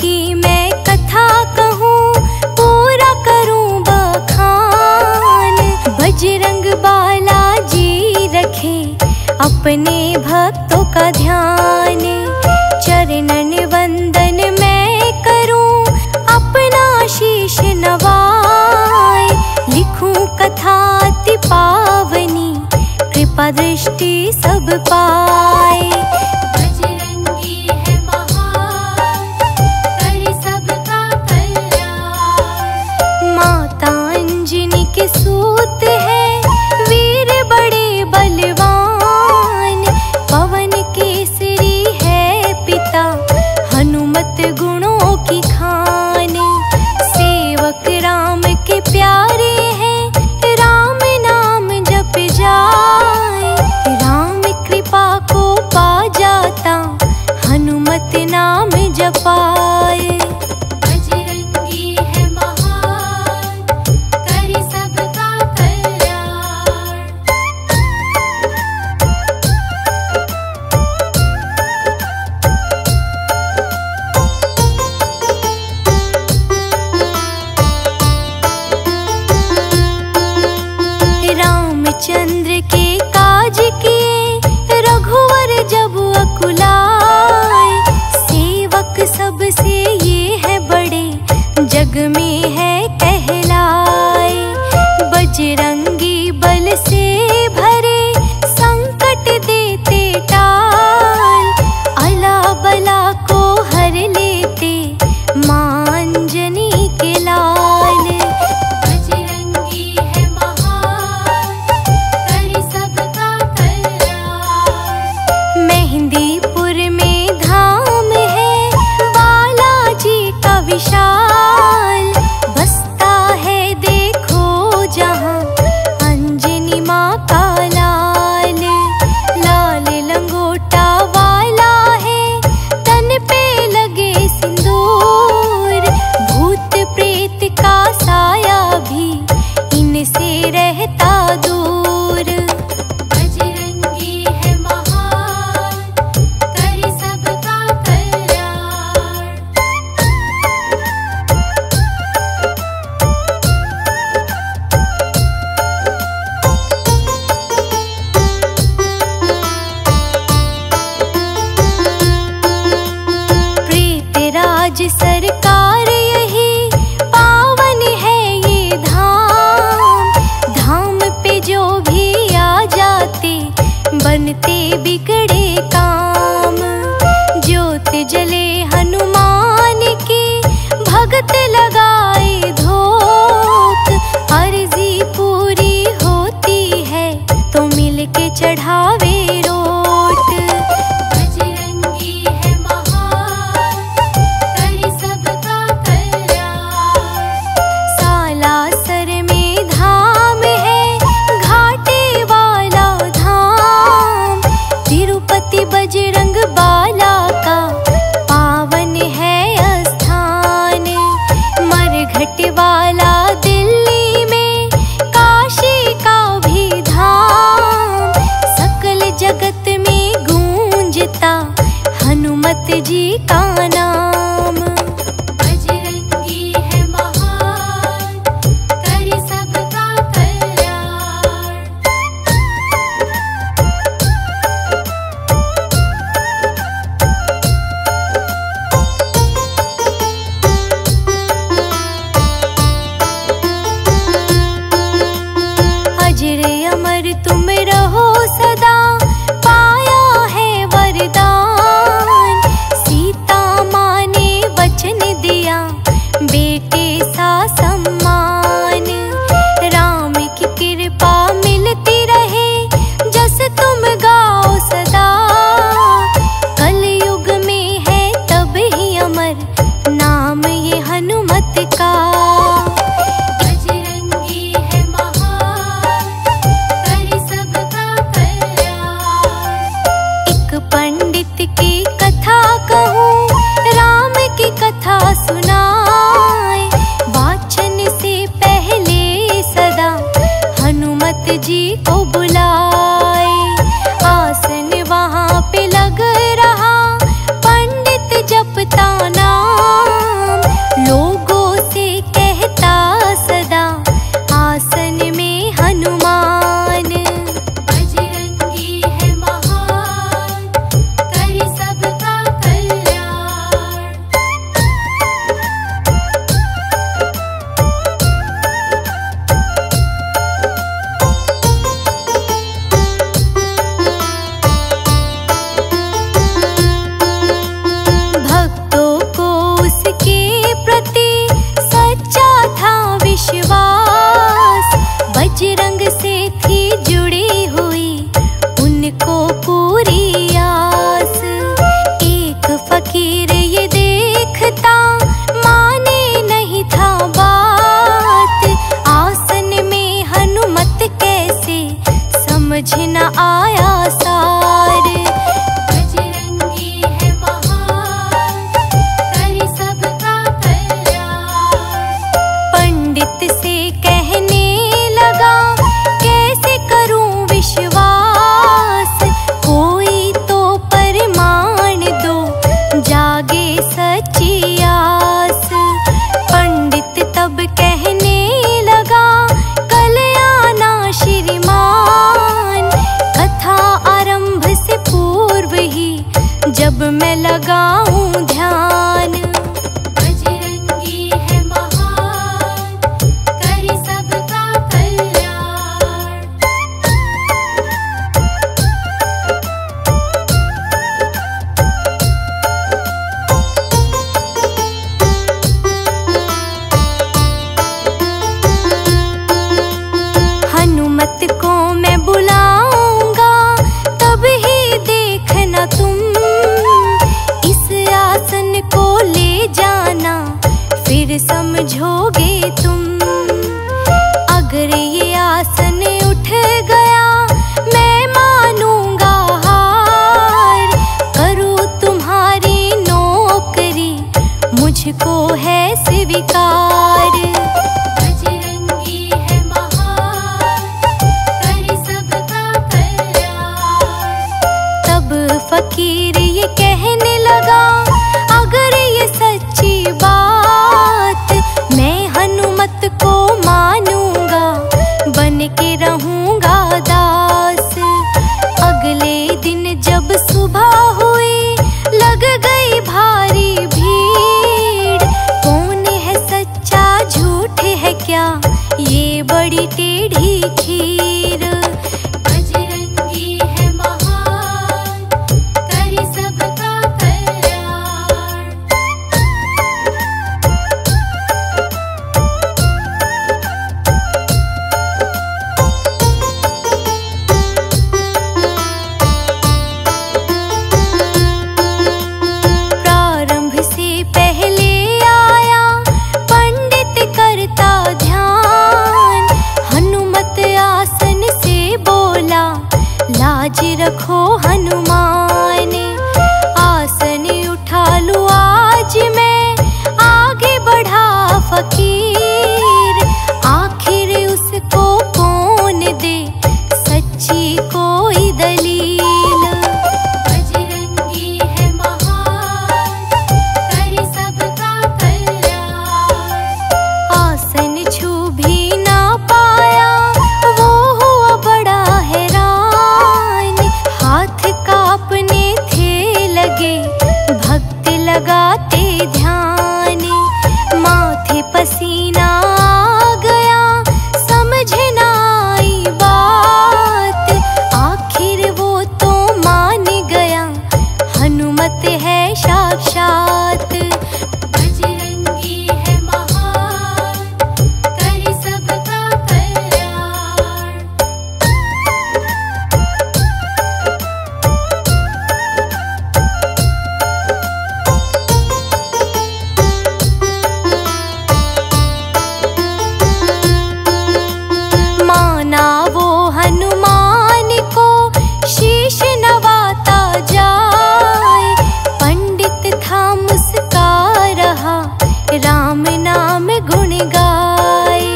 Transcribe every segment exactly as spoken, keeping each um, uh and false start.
की मैं कथा कहूँ, पूरा करूँ बखान। बजरंग बाला जी रखे अपने भक्तों का ध्यान। चरणन वंदन मैं करूँ अपना शीश नवाए। लिखूँ कथा अति पावनी, कृपा दृष्टि सब पाए। सूत है वीर बड़े बलवान, पवन केसरी है पिता हनुमत गुणों की खान। सेवक राम के प्यारे हैं, राम नाम जप जाए। राम कृपा को पा जाता, हनुमत नाम जपाए। चंद्र के काज किए रघुवर जब अकुलाए। सेवक सबसे ये है बड़े, जग में है कहलाए। बजरंगी बल से भरे संकट देते टाल। अला बला को हर लेते मांजनी के लाल। सरकार यही पावन है ये धाम। धाम पे जो भी आ जाते बनते बिगड़े काम। ज्योत जले हनुमान की भगत लगाए धोख। अर्जी पूरी होती है तो मिलके चढ़ावे रोट। बजरंग बाला का पावन है स्थान। मरघट वाला दिल्ली में काशी का भी धाम। सकल जगत में गूंजता हनुमत जी का नाम। बजरंगी है महान, करे सबका कल्याण। अमर तुम रहो सदा, पाया है वरदान। सीता माँ ने वचन दिया बेटे सा सम्मान। राम की कृपा मिलती रहे जस तुम गाओ सदा। कलयुग में है तब ही अमर नाम ये हनुमत का। की कथा कहूँ, राम की कथा सुनाए। वाचन से पहले सदा हनुमत जी को बुलाए। आसन वहाँ पे लग रहा, पंडित जपता नाम। रखो हनुमान, आसन उठा लूं आज मैं, आगे बढ़ा फकीर। आखिर उसको कौन दे सच्ची कोई दलील, लगाते ध्यान। माथे पसीना आ गया, समझ ना आई बात, आखिर वो तो मान गया, हनुमत है साक्षात। बजरंगी है महान, करे सबका कल्याण। राम नाम गुण गाए,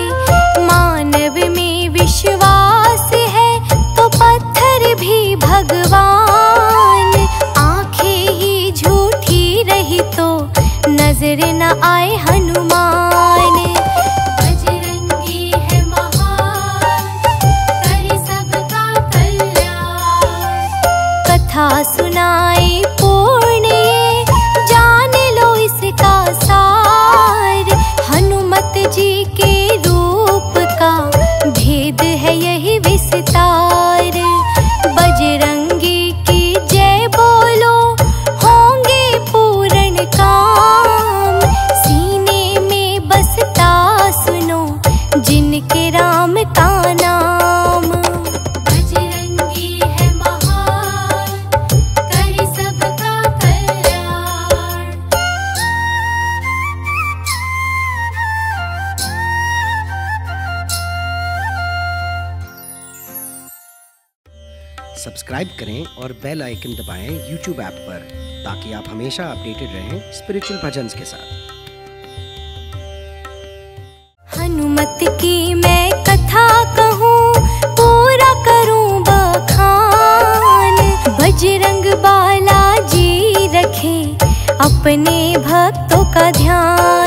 मानव में विश्वास है तो पत्थर भी भगवान। आंखें ही झूठी रही तो नजर न आए हनुमान। बजरंगी है महान, करे सबका कल्याण। कथा सुनाए पूर्ण, जान लो इसका सार, हनुमत जी के रूप का भेद है यही विस्तार। बजरंगी की जय बोलो, होंगे पूर्ण काम, सीने में बसता सुनो जिनके राम का नाम। बजरंगी है महान, करे सबका कल्याण। सब्सक्राइब करें और बेल आइकन दबाएं YouTube ऐप पर, ताकि आप हमेशा अपडेटेड रहें स्पिरिचुअल भजन के साथ। हनुमत की मैं कथा कहूँ, पूरा करूँ बखान, बजरंग बाला जी रखे अपने भक्तों का ध्यान।